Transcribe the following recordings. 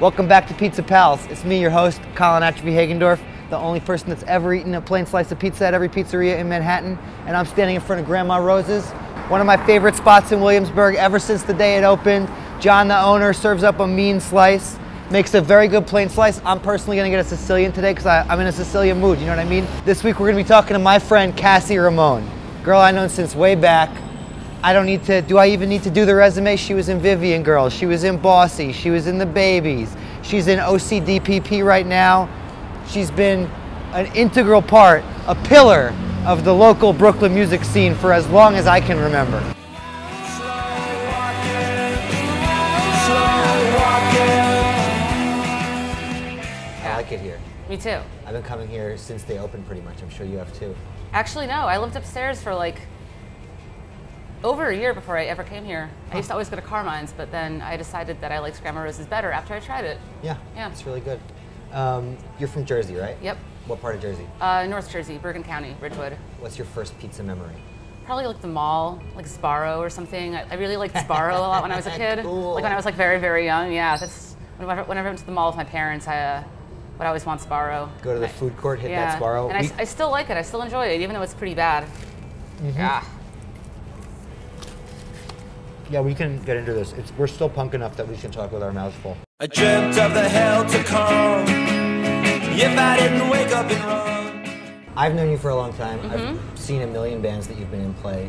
Welcome back to Pizza Pals. It's me, your host, Colin Atchvie Hagendorf, the only person that's ever eaten a plain slice of pizza at every pizzeria in Manhattan, and I'm standing in front of Grandma Rose's, one of my favorite spots in Williamsburg ever since the day it opened. John, the owner, serves up a mean slice, makes a very good plain slice. I'm personally gonna get a Sicilian today because I'm in a Sicilian mood, you know what I mean? This week we're gonna be talking to my friend, Cassie Ramone, girl I've known since way back. Do I even need to do the resume? She was in Vivian Girls, she was in Bossy, she was in The Babies, she's in OCDPP right now. She's been an integral part, a pillar of the local Brooklyn music scene for as long as I can remember. Yeah. I like it here. Me too. I've been coming here since they opened pretty much. I'm sure you have too. Actually, no. I lived upstairs for like over a year before I ever came here. I used to always go to Carmine's, but then I decided that I liked Grandma Rose's better after I tried it. Yeah, it's really good. You're from Jersey, right? Yep. What part of Jersey? North Jersey, Bergen County, Ridgewood. What's your first pizza memory? Probably like the mall, like Sbarro or something. I really liked Sbarro a lot when I was a kid. Cool. Like when I was like very, very young. Yeah, that's whenever I went to the mall with my parents, I would always want Sbarro. Go to the food court, hit that Sbarro. And I still like it. I still enjoy it, even though it's pretty bad. Mm-hmm. Yeah. Yeah, we can get into this. We're still punk enough that we can talk with our mouths full. I dreamt of the hell to come, if I didn't wake up and run. I've known you for a long time. I've seen a million bands that you've been in play.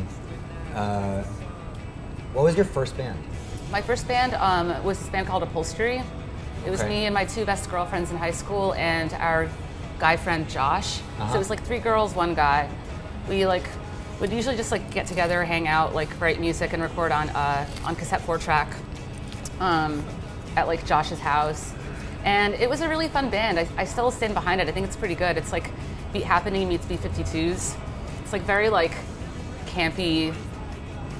What was your first band? My first band was this band called Upholstery. It was me and my two best girlfriends in high school and our guy friend Josh. So it was like three girls, one guy. We like would usually just like get together, hang out, like write music and record on cassette 4-track at like Josh's house. And it was a really fun band. I still stand behind it. I think it's pretty good. It's like Beat Happening meets B52s. It's like very like campy,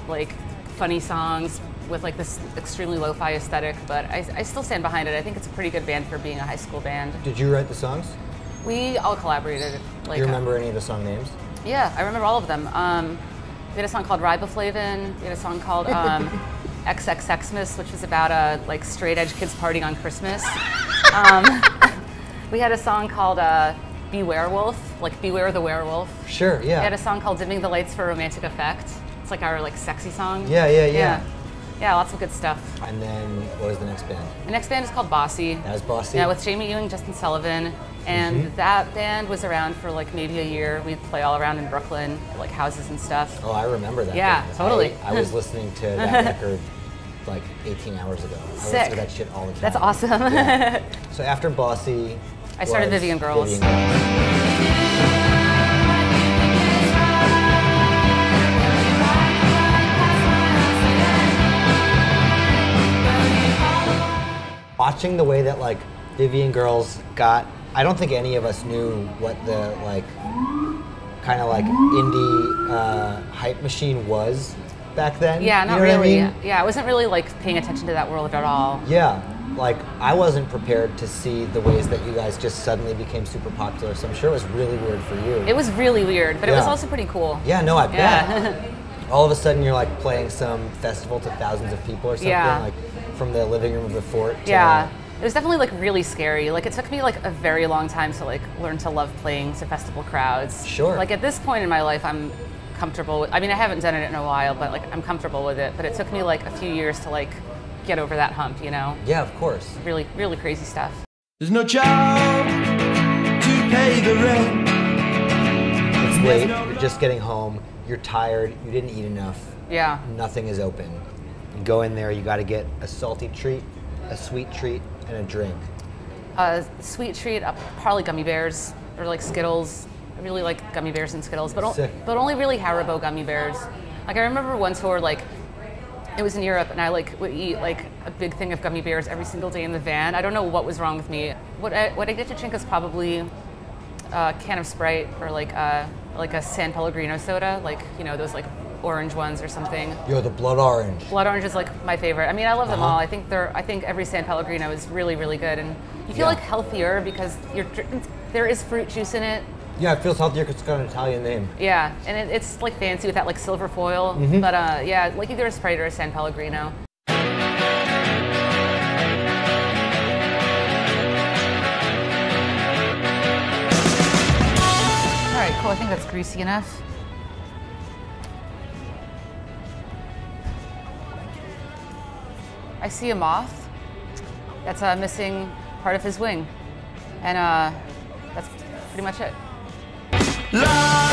like funny songs with like this extremely lo-fi aesthetic, but I still stand behind it. I think it's a pretty good band for being a high school band. Did you write the songs? We all collaborated. Like, do you remember any of the song names? Yeah, I remember all of them. We had a song called Riboflavin. We had a song called XXXmas, which was about like straight edge kids partying on Christmas. We had a song called Be Werewolf, like Beware the Werewolf. Sure, yeah. We had a song called Dimming the Lights for Romantic Effect. It's like our like sexy song. Yeah. Yeah, lots of good stuff. And then what was the next band? The next band is called Bossy. That was Bossy. Yeah, with Jamie Ewing, Justin Sullivan. And that band was around for like maybe a year. We'd play all around in Brooklyn, like houses and stuff. Oh, I remember that. Yeah, totally. I was listening to that record like 18 hours ago. Sick. I listen to that shit all the time. That's awesome. Yeah. So after Bossy, I started Vivian Girls. Watching the way that like Vivian Girls got, I don't think any of us knew what the like kind of like indie hype machine was back then. Yeah, not really. I mean? Yeah, I wasn't really like paying attention to that world at all. Yeah, like I wasn't prepared to see the ways that you guys just suddenly became super popular. So I'm sure it was really weird for you. It was really weird, but it was also pretty cool. Yeah, no, I bet. Yeah. All of a sudden you're like playing some festival to thousands of people or something, like from the living room of the fort. It was definitely like really scary. Like it took me like a very long time to like learn to love playing to festival crowds. Sure. Like at this point in my life, I'm comfortable with, I mean, I haven't done it in a while, but like I'm comfortable with it. But it took me like a few years to like get over that hump, you know? Yeah, of course. Really, really crazy stuff. There's no job to pay the rent. It's late, you're just getting home, you're tired, you didn't eat enough. Yeah. Nothing is open. You go in there, you gotta get a salty treat, a sweet treat, and a drink. Sweet treat, probably gummy bears or like Skittles. I really like gummy bears and Skittles, but only really Haribo gummy bears. Like I remember one tour, like it was in Europe, and I like would eat like a big thing of gummy bears every single day in the van. I don't know what was wrong with me. What I get to drink is probably a can of Sprite or like a San Pellegrino soda, like you know those like orange ones or something. Yo, the blood orange. Blood orange is like my favorite. I mean, I love them all. I think every San Pellegrino is really, really good, and you feel like healthier because there is fruit juice in it. Yeah, it feels healthier because it's got an Italian name. Yeah, and it's like fancy with that like silver foil. But yeah, like either a Sprite or a San Pellegrino. it's greasy enough. I see a moth that's missing part of his wing. And that's pretty much it. Love!